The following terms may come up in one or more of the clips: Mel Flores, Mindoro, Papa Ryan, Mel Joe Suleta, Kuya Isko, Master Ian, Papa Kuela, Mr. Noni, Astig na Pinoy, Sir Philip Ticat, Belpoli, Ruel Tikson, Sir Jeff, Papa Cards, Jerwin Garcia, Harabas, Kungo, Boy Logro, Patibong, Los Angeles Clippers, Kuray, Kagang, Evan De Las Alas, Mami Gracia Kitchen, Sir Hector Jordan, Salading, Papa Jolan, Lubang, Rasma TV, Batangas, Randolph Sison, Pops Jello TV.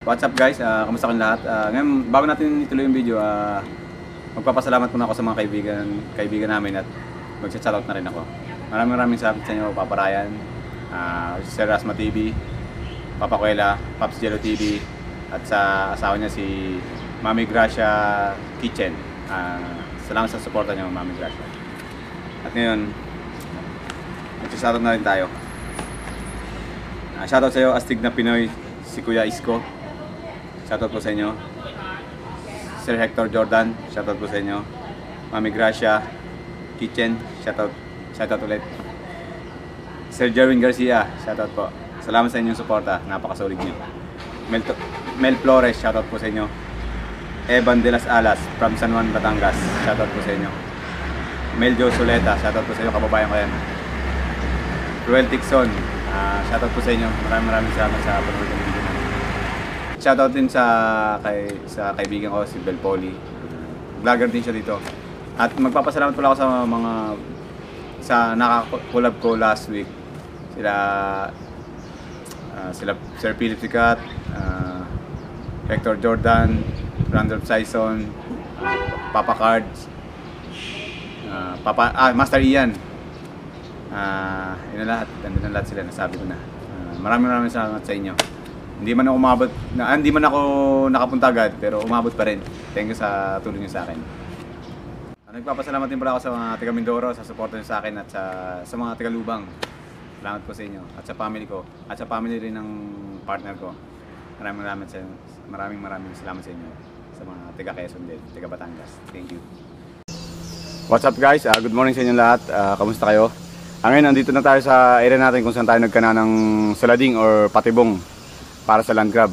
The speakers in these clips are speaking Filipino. What's up guys? Kamusta kayong lahat? Ngayon, bago natin ituloy yung video, magpapasalamat muna ako sa mga kaibigan namin at magsa-shoutout na rin ako. Maraming salamat sa inyo, Papa Ryan, Sir Rasma TV, Papa Kuela, Pops Jello TV, at sa asawa niya si Mami Gracia Kitchen. Salamat sa suporta niyo, Mami Gracia. At ngayon, magsa-shoutout na rin tayo. Shoutout sa iyo, Astig na Pinoy, si Kuya Isko. Shoutout po sa inyo. Sir Hector Jordan, shoutout po sa inyo. Mami Gracia Kitchen, shoutout ulit. Sir Jerwin Garcia, shoutout po. Salamat sa inyong suporta, napakasolid niyo. Mel Flores, shoutout po sa inyo. Evan De Las Alas, from San Juan, Batangas, shoutout po sa inyo. Mel Joe Suleta, shoutout po sa inyo, kababayan ko yan. Ruel Tikson, shoutout po sa inyo. Maraming salamat sa panonood ng video. Shoutout din sa kaibigan ko si Belpoli. Vlogger din siya dito. At magpapasalamat pala ako sa mga nakakulab ko last week. Sila Sir Philip Ticat, Hector Jordan, Randolph Sison, Papa Cards, Master Ian. Yun na lahat. Nandun na lahat sila, nasabi ko na. Maraming salamat sa inyo. Hindi man ako nakapunta agad, pero umabot pa rin. Thank you sa tulong niyo sa akin. Nagpapasalamat din pala ako sa mga taga Mindoro, sa support niyo sa akin at sa mga taga Lubang. Salamat po sa inyo at sa family ko at sa family rin ng partner ko. Maraming salamat sa inyo. Sa mga taga Quezon din, taga Batangas. Thank you. What's up guys? Good morning sa inyo lahat. Kamusta kayo? Ngayon, nandito na tayo sa area natin kung saan tayo nagkana ng Salading or Patibong para sa land grab.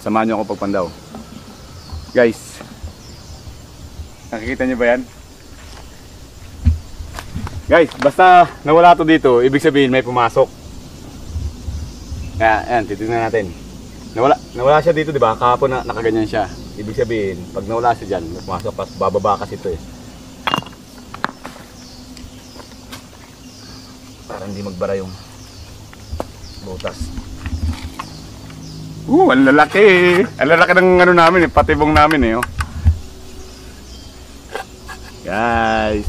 Samahan nyo ako pagpandaw. Guys, nakikita nyo ba yan? Guys, basta nawala to dito, ibig sabihin may pumasok. Ayan, titignan natin. Nawala siya dito, di ba? Kahapon nakaganyan siya. Ibig sabihin, pag nawala siya dyan, may pumasok. Bababa kasi ito eh. Para hindi magbara yung butas. Ang lalaki eh. Ang lalaki ng ano namin eh, patibong namin eh. Oh. Guys.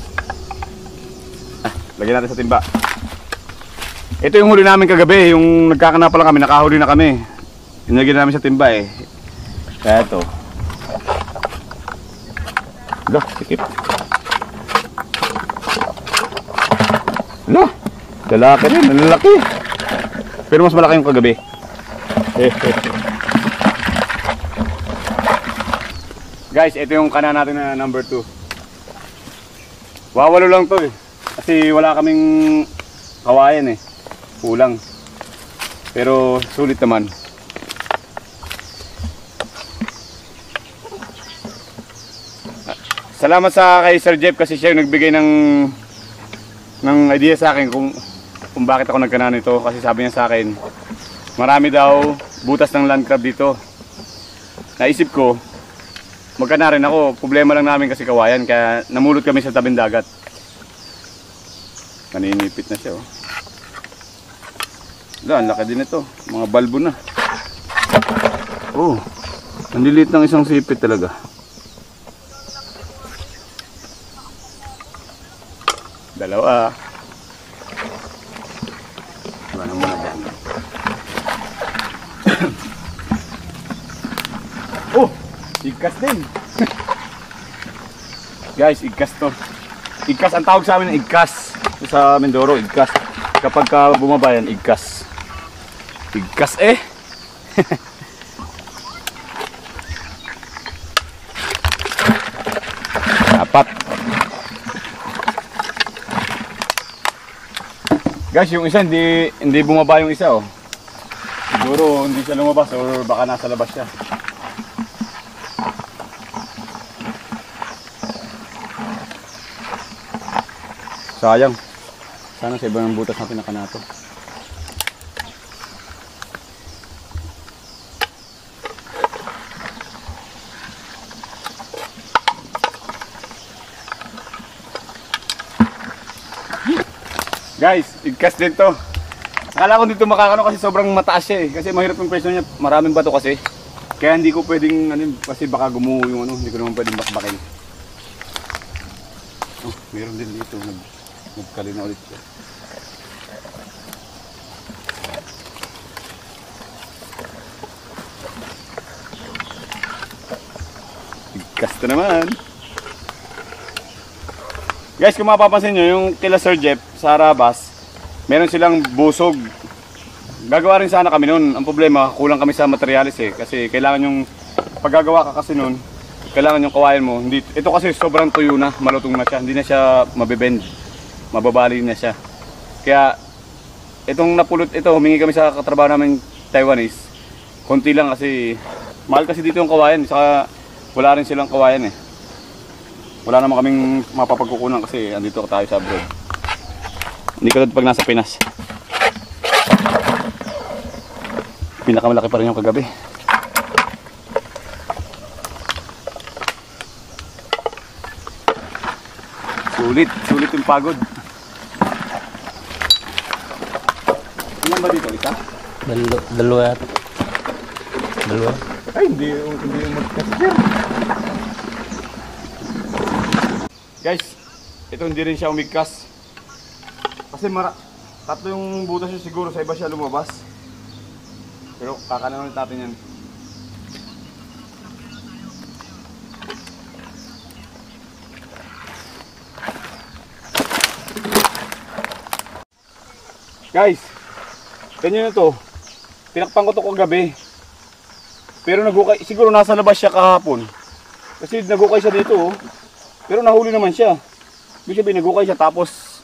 Lagyan natin sa timba. Ito yung huli namin kagabi, yung nagkakana pa lang kami, nakahuli na kami. Inagyan namin sa timba eh. Kaya ito. Hala, sikip. Hala, lalaki rin, ang lalaki. Pero mas malaki yung kagabi. Guys, ito yung kanan natin na number 2. Wawalo lang to eh. Kasi wala kaming kawayan eh. Kulang. Pero sulit naman. Salamat sa kay Sir Jeff kasi siya yung nagbigay ng idea sa akin kung bakit ako nagkanan ito. Kasi sabi niya sa akin, marami daw butas ng land crab dito. Naisip ko, magkana rin ako. Problema lang namin kasi kawayan, kaya namulot kami sa tabing dagat. Naninipit na siya, oh. Ang laki din ito. Mga balbo na. Oh, ang lilit ng isang sipit talaga. Dalawa. Ano muna ba? Oh, igkas din. Guys, igkas to. Igkas ang tawag sa amin, igkas. Sa Mindoro, igkas. Kapag ka bumabayan, igkas. Igkas eh. Dapat. Guys, yung isa hindi bumaba yung isa, oh. Siguro hindi siya lumabas or baka nasa labas siya. Sayang. Sana sa ibang butas na pinakanato. Guys, igkas din to. Akala ko dito makakano kasi sobrang mataas siya eh. Kasi mahirap yung presyo niya. Maraming bato kasi. Kaya hindi ko pwedeng ano, kasi baka gumuho yung ano, hindi ko naman pwedeng bakbakin. Oh, meron din dito. Nagkalina ulit siya. Basta naman. Guys, kung mapapansin nyo, yung kila Sir Jeff sa Rabas, meron silang busog. Gagawa rin sana kami nun. Ang problema, kulang kami sa materialis eh. Kasi kailangan yung, paggagawa ka kasi nun, kailangan yung kawayan mo. Hindi, ito kasi sobrang tuyo na, malutong na siya. Hindi na siya mabibend. Mababali na siya. Kaya, itong napulot ito, humingi kami sa katrabaho namin Taiwanese. Konti lang kasi, mahal kasi dito yung kawayan. Saka, wala rin silang kawayan eh. Wala naman kaming mapapagkukunan kasi andito tayo sa abroad. Hindi ka doon pag nasa Pinas. Pinakamalaki pa rin yung kagabi. Sulit, sulit yung pagod. Ilan ba dito, isa? Dalawa. Dalawa. Ay, hindi magkasir. Guys, ito hindi rin siya umigkas. Kasi tatlo yung butas siya siguro, sa iba siya lumabas. Pero kakanan ulit natin yan. Guys, ganyan na to. Tinakpan ko to kagabi. Pero nagukay, siguro nasa labas siya kahapon. Kasi nagukay siya dito oh. Pero nahuli naman siya. Ibig sabihin nagukay siya tapos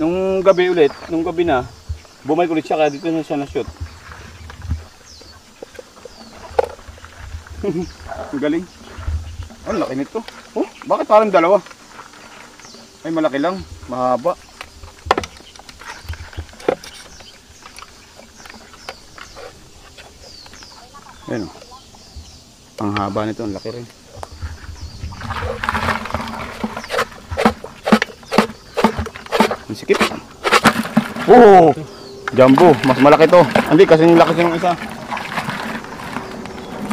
nung gabi ulit, nung gabi na, bumalik ulit siya kaya dito na siya na-shoot. Ang galing. Oh, laki nito. Oh, bakit parang dalawa? Ay, malaki lang, mahaba. Ayan o. Ang haba nito, ang laki rin. Ang sikip. Oh! Jumbo, mas malaki to. Hindi, kasi yung laki ng isa.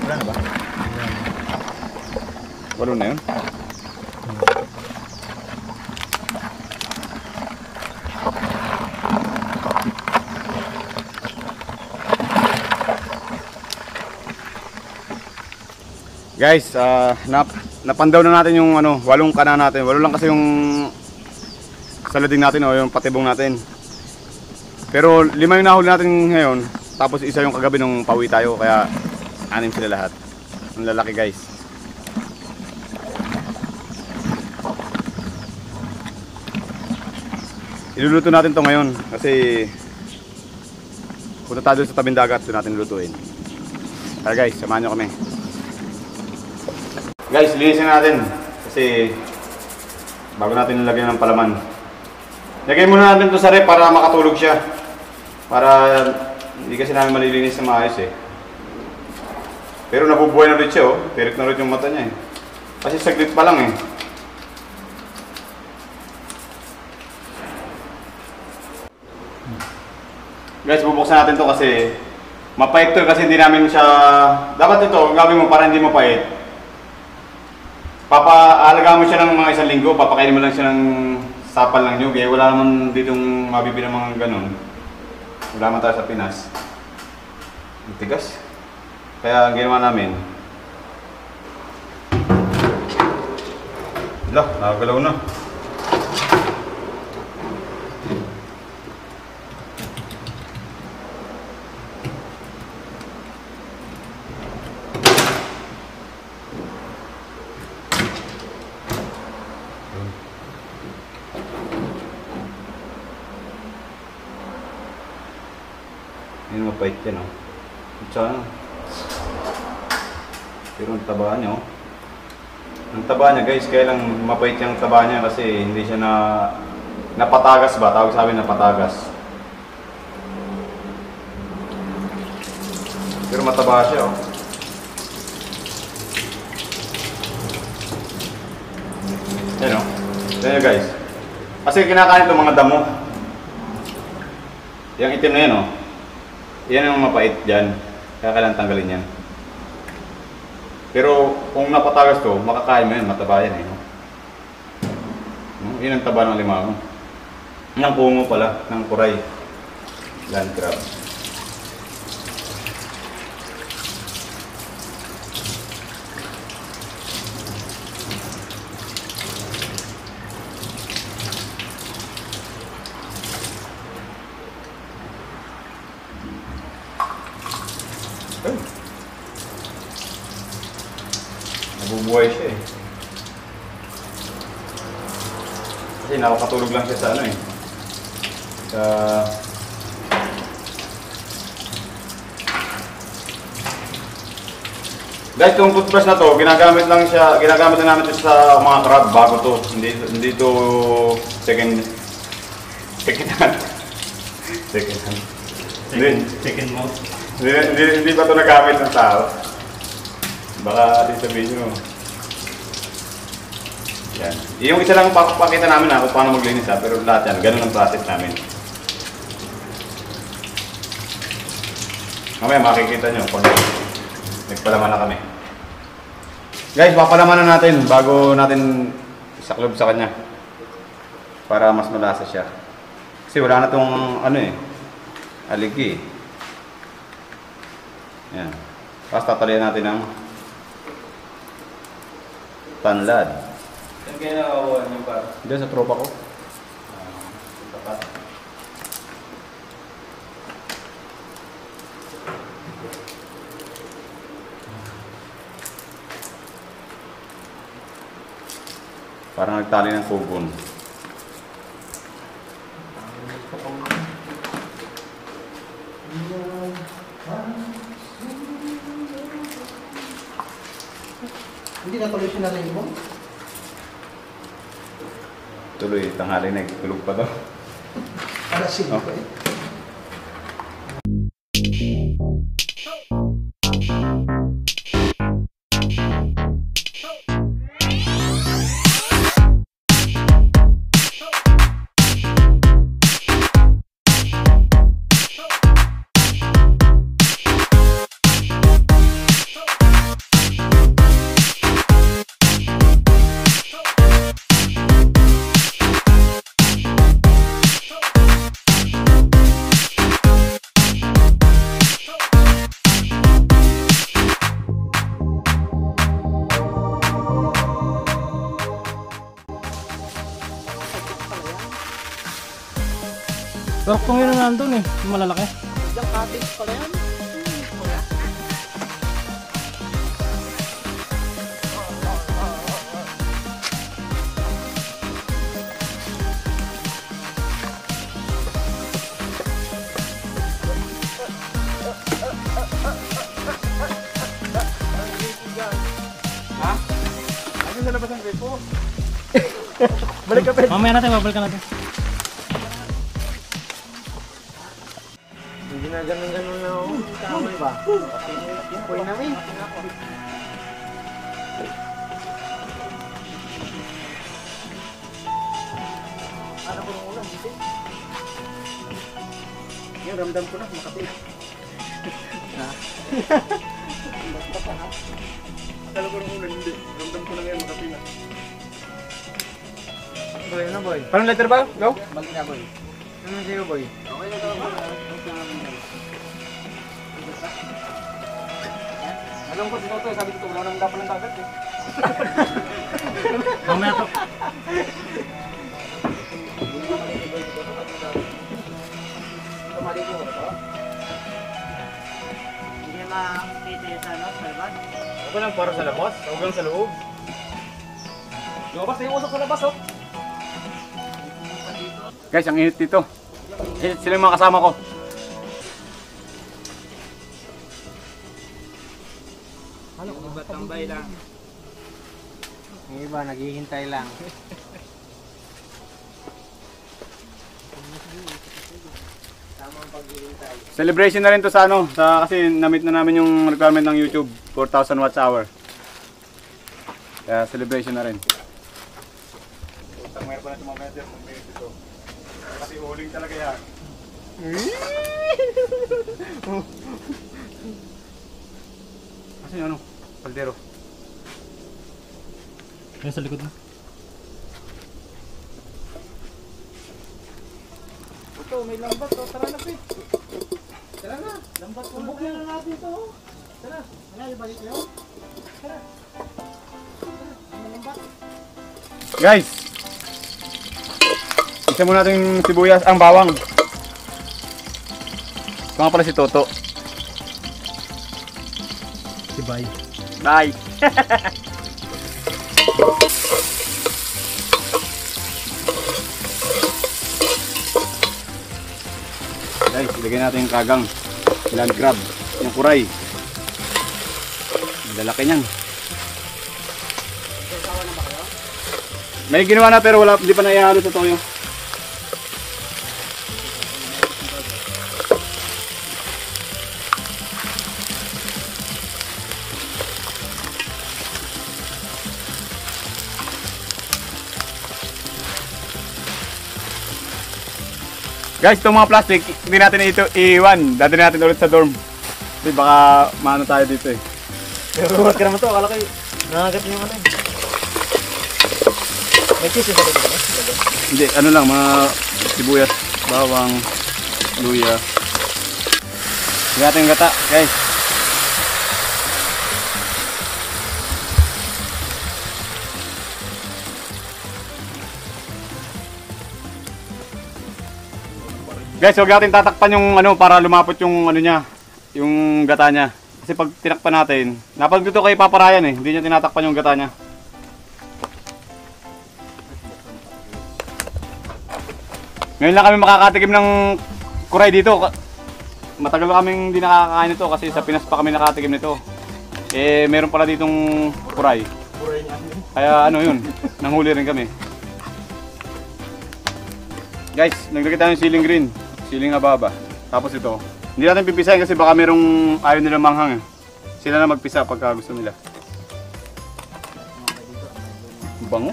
Wala na ba? Wala na yun. Guys, napandaw na natin yung ano, walong kana natin. Walo lang kasi yung salading natin o yung patibong natin. Pero lima yung nahuli natin ngayon. Tapos isa yung kagabi nung pawi tayo. Kaya anim sila lahat. Ang lalaki guys. Iluluto natin to ngayon. Kasi punta tayo sa tabing dagat. Ito natin lutuin. Tara guys, samahan nyo kami. Guys, linisin natin kasi bago natin nilagyan ng palaman. Lagay muna natin ito sa rep para makatulog siya. Para hindi kasi namin malilinis na maayos eh. Pero nabubuhay na ulit siya oh. Perik na ulit yung mata niya eh. Kasi saglit pa lang eh. Guys, bubuksan natin ito kasi mapait to kasi hindi namin siya... Dapat ito, gawin mo para hindi mapait. Papaalagaan mo siya ng mga isang linggo, papakainin mo lang siya ng sapal ng nyug. Eh, wala naman ditong mabibili ng mga ganun. Wala naman tayo sa Pinas. Matigas. Kaya ang ginawa namin. Wala, nakagalaw na. Yun mapait yan o. Tsaka pero ang taba niya o. Ang taba niya guys, kaya lang mapait yung taba niya kasi hindi siya na napatagas ba? Tawag sabi napatagas. Pero mataba siya o. Yan o. Yan guys. Kasi kinakain itong mga damo. Yung itim na yan, oh. Yan ang mapait dyan. Kaya kailangan tanggalin yan. Pero kung napatagas to, makakain mo yan. Mataba yan, eh. Yan ang taba ng limango. Yan ang pungo pala, ng kuray. Land crab. Nabubuhay siya eh. Kasi nakakatulog lang siya sa ano eh. Sa... Guys, yung toothbrush na to, ginagamit lang namin sa mga crab bago to. Hindi to second mouth. Hindi pa ito nagamit ng tao. Baka di sabihin nyo. Yan. Yung isa lang pakita namin na kung paano maglinis ha. Pero lahat yan. Ganun ang process namin. Mamaya makikita nyo pag nagpalaman na kami. Guys, papalaman na natin bago natin isaklob sa kanya. Para mas malasa siya. Kasi wala na itong ano eh. Aligi. Yan. Tapos tatalian natin ang tanlad. Saan kayo nakakawahan yung par? Diyan sa tropa ko. Tapat. Parang nagtali ng kubon. Tuloy, tanghali na, tulog pa daw. Alasin ko eh. Kung yun na nandun eh, yung malalaki. Yung cottage pala yan. Ha? Ano sa labas ang gripo? Balik ka, Ben. Mamaya natin, babalikan natin. Ganun-ganun na ako. Tama ba? Puy namin. Ano ko nung ulam? Yung ramdam ko na, makapin. Akala ko nung ulam, hindi. Ramdam ko na ngayon, makapin na. Boy, ano boy? Parang letter ba? Go? Balik na boy. Ano sa'yo boy? Okay na daw ba? Alam ko dito sabi dito, wala nang dapat ng dagat eh. Mamaya to. Tumali ko ito. Hindi na makikita yung sana, salbad. Huwag lang para sa labas, huwag lang sa loob. Lumabas na yung usok sa labas, oh. Guys, ang init dito. Init sila yung mga kasama ko. Tambay lang. Yung iba, naghihintay lang. Tamang paghihintay. Celebration na rin to sa ano, kasi na-meet na namin yung requirement ng YouTube, 4,000 watts hour. Kaya celebration na rin. Utang meron pa na tumamaya dyan, kasi huling talaga yan. Kasi yung ano, kaldero. Kaya sa likod na. Ito, may lambat to. Tara na, Pete. Tara na. Lambat ko na. Bukla na natin ito. Tara. Ano, ibalik na yun? Tara. Tara. Lambat. Guys! Isa muna natin sibuyas ang bawang. Ito nga pala si Toto. Si Bay. Bay. Guys, ilagay natin yung kagang. Land crab. Yung kuray. Ang lalaki niyan. May ginawa na pero wala, hindi pa naihalo sa toyo. Guys, itong mga plastic, hindi natin ito iwan. Dati natin ulit sa dorm. Kasi baka maano tayo dito eh. Pero huwag ka naman ito. Akala kayo, nangagat niyo naman eh. May cheese yung dito ba? Hindi, ano lang, mga sibuyas, bawang, luya. Hindi natin gata, guys. Guys, huwag natin tatakpan yung ano para lumapot yung ano niya, yung gata niya. Kasi pag tinakpan natin, napagluto kay Papa Ryan eh, hindi niya tinatakpan yung gata niya. Ngayon lang kami makakatikim ng kuray dito. Matagal kaming hindi nakakain ito kasi sa Pinas pa kami nakatikim nito. Eh, meron pala ditong kuray. Kaya ano yun, nanghuli rin kami. Guys, naglagay tayo ng siling green. Siling ababa. Tapos ito. Hindi natin pipisahin kasi baka merong ayaw nila manghang. Sila na magpisa pagka gusto nila. Bango.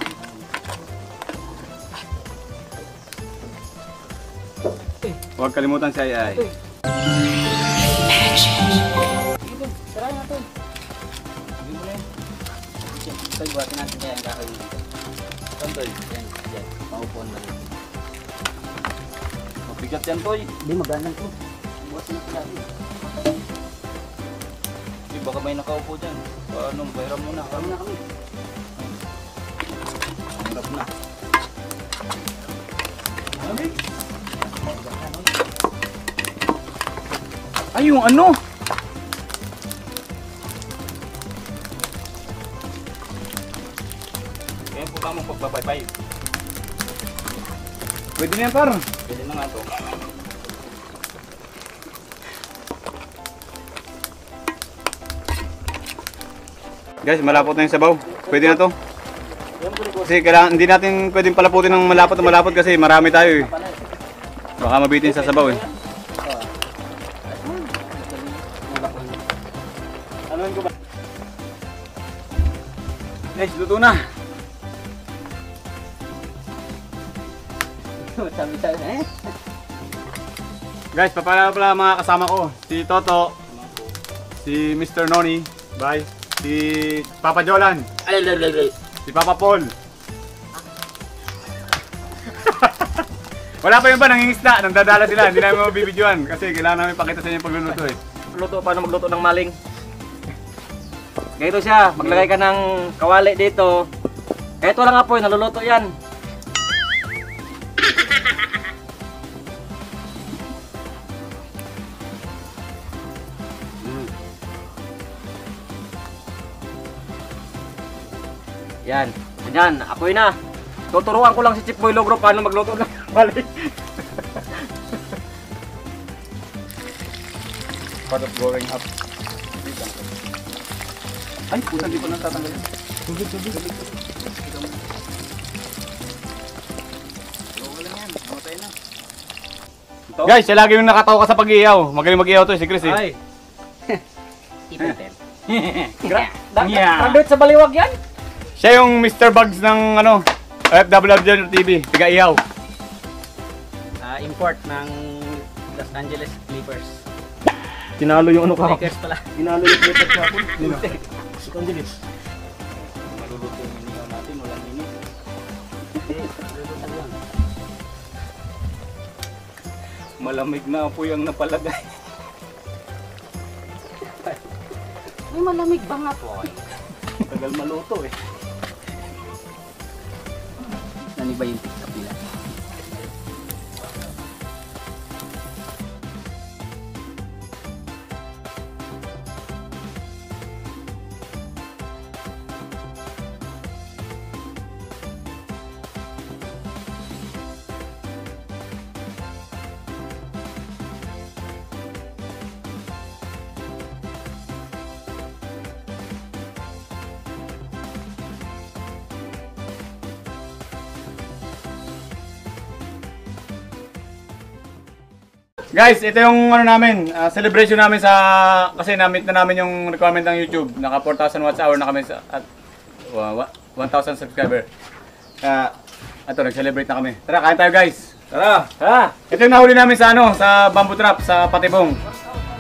Huwag kalimutan si Ay-Ay. Tarayin natin. Hindi mo na yun. Ito, buhatin natin kaya ang kakawin dito. Tantoy. Yan, yan. Maupuan na rin. Mabigat yan, Toy. Hindi, maganan ko. Buhatin natin natin. Baka may nakaupo dyan. Paano, bayram mo na. Karam na kami. Harap na. Ay! Ay, yung ano? Kaya po tamang pagbabay-bay. Pwede na yan, par. Pwede na nga ito. Guys, malapot na yung sabaw. Pwede na to. Kasi kailangan, hindi natin pwedeng palaputin ng malapot kasi marami tayo eh. Baka mabitin sa sabaw eh. Guys, luto na. Guys, papala pala mga kasama ko. Si Toto. Si Mr. Noni. Bye. Si Papa Jolan. Si Papa Paul. Wala pa yung ba nangingisda, nagdadala sila, hindi namin mabibidyuan kasi kailangan namin pakita sa inyo yung pagluluto eh. Luto, paano magluto ng maling? Ganito siya, maglagay ka ng kawali dito. Kahit walang apoy, naluluto yan. Yan, ganyan, apoy na. Tuturuan ko lang si Chief Boy Logro paano magluto ng maling. Part of going up. Ay, puta, di pa natatanggal. Tubig. Logo lang yan, namatay na. Ito? Guys, siya lagi yung nakatawa ka sa pag-iihaw. Magaling mag-iihaw to si Chris eh. Ay. Ipitin. Graduate sa baliwag yan? Siya yung Mr. Bugs ng ano, FWW TV, tiga-ihaw. Import ng Los Angeles Clippers. Tinalo yung ano ka? Lakers pala. Tinalo yung Clippers ka po. Los Angeles. Maluluto yung inihaw natin, walang init. Malamig na po yung napalagay. Ay, malamig ba nga po? Tagal maluto eh. Ano ba yung pizza pila? Guys, ito yung ano namin, celebration namin sa kasi na-meet na namin yung requirement ng YouTube. Naka 4,000 watch hour na kami sa, at 1,000 subscriber. Ato, nag-celebrate na kami. Tara, kain tayo guys. Tara, tara. Ito yung nahuli namin sa ano, sa bamboo trap, sa Patibong,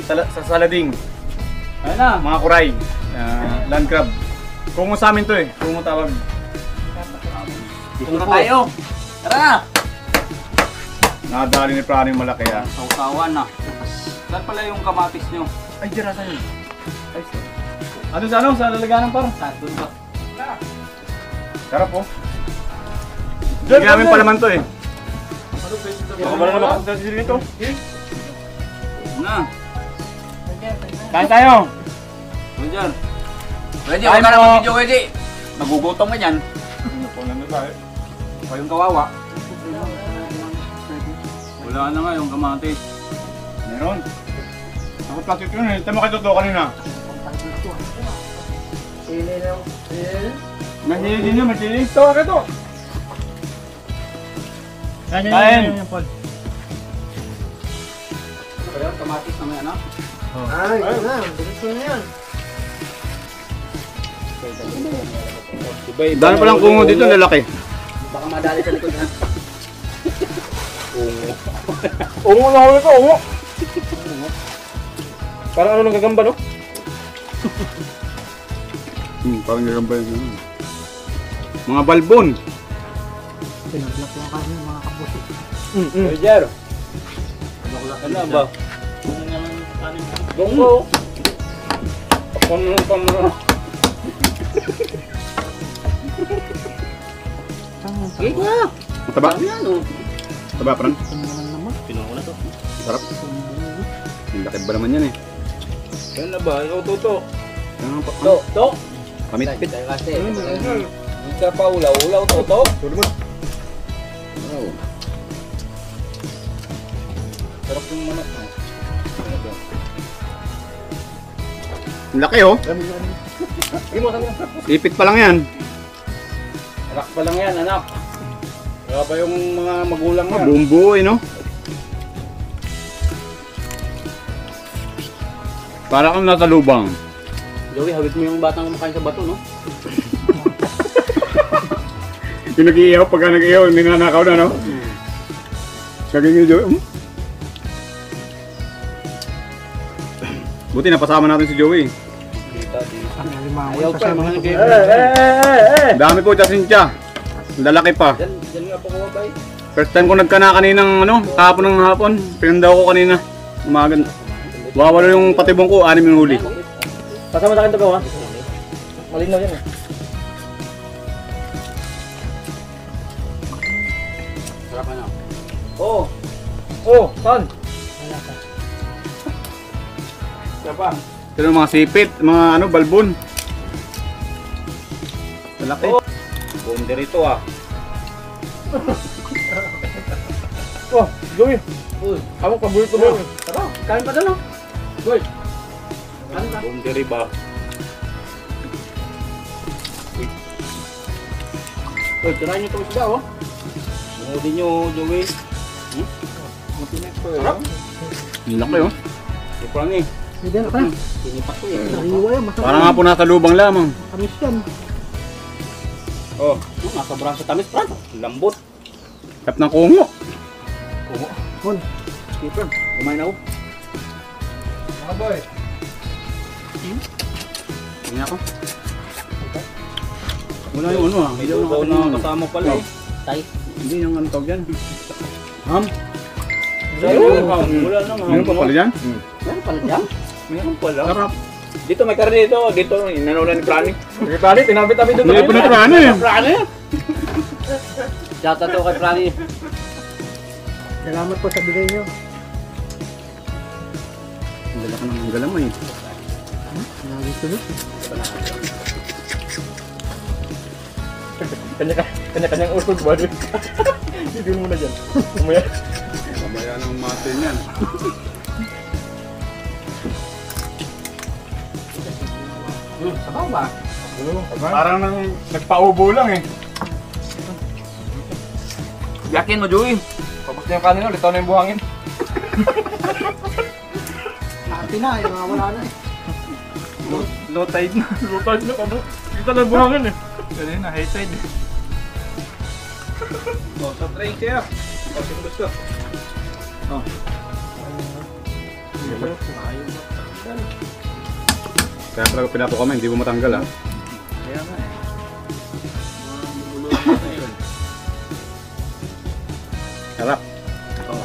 sa Salading. Ayun na, mga kuray, land crab. Kungo sa amin to eh, kungo tawag. Dito na tayo. Tara! Nadali ni praning malaki ah. Sausawan na. Saan pala yung kamatis nyo? Ay, dyan nasa nyo. Ay, sir. Ano sa ano? Sa lalaganang parang? Saan? Doon ba? Tara. Tara po. Diyan namin palaman to eh. Ano pwede ito? Baka na makasasal sila nito. Na. Kain tayo. Diyan. Pwede, huwag ka na mag-video pwede. Nagugutong ka dyan. Nakunan na tayo. Kayong kawawa. Wala na nga yung kamatis. Meron. Ako plastic yun eh. Tama kayo totoo kanina. Sili lang. May sili din yun. May sili. Tawa ka ito. Kain. Parang kamatis naman yan ah. Ay, yun na. Bilis mo na yan. Dahil palang kungo dito lalaki. Baka madali sa likod na. Ungo. Ungo na huli ko, ungo! Parang ano nang gagamba, no? Parang gagamba yun. Mga balbon! Pinaglak lang kami, mga kapuso. Ay, Jero. Pinaglak ka na ba? Ungo! Pamunong pamunong. Gig na! Mataba? Taba parang? Pinuha ko na to. Sarap. Ang lakib ba naman yan eh. Yan na ba? Ikaw tuto. To. To. Kamitpit. Isa pa ulaw. Ulaw tuto. Tulo mo. Sarap yung manat na. Ang laki oh. Ipit pa lang yan. Anak pa lang yan anak. Kaya ba yung mga magulang mo? Bumbuo eh, no? Para kang natalubang. Joey, hawit mo yung batang kumakain sa bato, no? Yung nag-iihaw, pagka nag-iihaw, ninanakaw na, no? Saging yung Joey. Buti, napasama natin si Joey. Ayaw pa, mga nag-iihaw. Dami po, tsasintya. Lalaki pa. Diyan nga po ko mabay. First time ko nagkana kaninang ano, kahapon ng hapon. Pinandaw ko kanina. Umagan. Wawala yung patibong ko, 6 yung huli. Pasama sa akin ito ba? Malinaw yan eh. Sarap na. Oo. Oo, saan? Sarap pa. Ito yung mga sipit, mga ano, balbon. Lalaki. Oh. Bonder ito ah. Oh, Joey. Amang paborito mo. Tara, kain pa dala. Joey. Kain pa. Bonder iba. Uy, tirahin nyo itong isda oh. Mungudin nyo, Joey. Matinig ko eh. Tara. Nilak ko yun. Ipulang eh. Hindi na pa. Pinipak ko eh. Parang nga po nasa lubang lamang. Kamis yan. Oh, nasa braso tamis pran. Lambot. Tap ng kungo. Kungo. Hon. Skipper. Kumain ako. Mga boy. Kumain ako. Wala yung ano ah. Hindi ako nakasama pala eh. Tay. Hindi yung ano tawag yan. Ham? Mayroon pa pala dyan? Mayroon pala dyan? Mayroon pala. Sarap. Dito may karne dito. Dito nanonan ni Prani. Ni Prani, tinapit-tapit doon. Mayroon pa na Prani. Prani. Shoutout to kay Prani. Salamat po sa bigay nyo. Ang dala ka ng galamay. Naging tulog. Kanya-kanyang usog ba doon? Hindi mo na dyan. Kumaya. Kamaya ng mate niyan. Sabaw ba? Parang nagpaubo lang eh. Yakin mo, Joey. Kapag niya kanina, ulit taon na yung buhangin. Ate na, yung mga wala na eh. Low tide na. Low tide na, ano? Kita na buhangin eh. Kanina, high tide eh. O, sa train kaya. O, sino gusto? O. Kaya talaga pinato kami, hindi mo matanggal ah. Kaya nga eh. Sarap. Oh.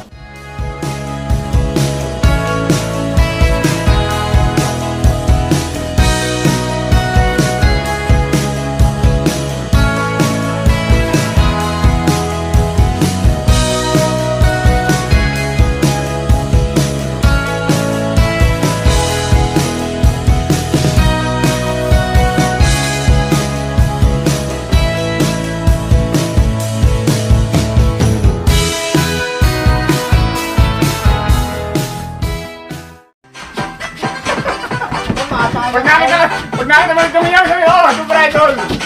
Pag nakita naman kami yan, sabi, oh, super idol!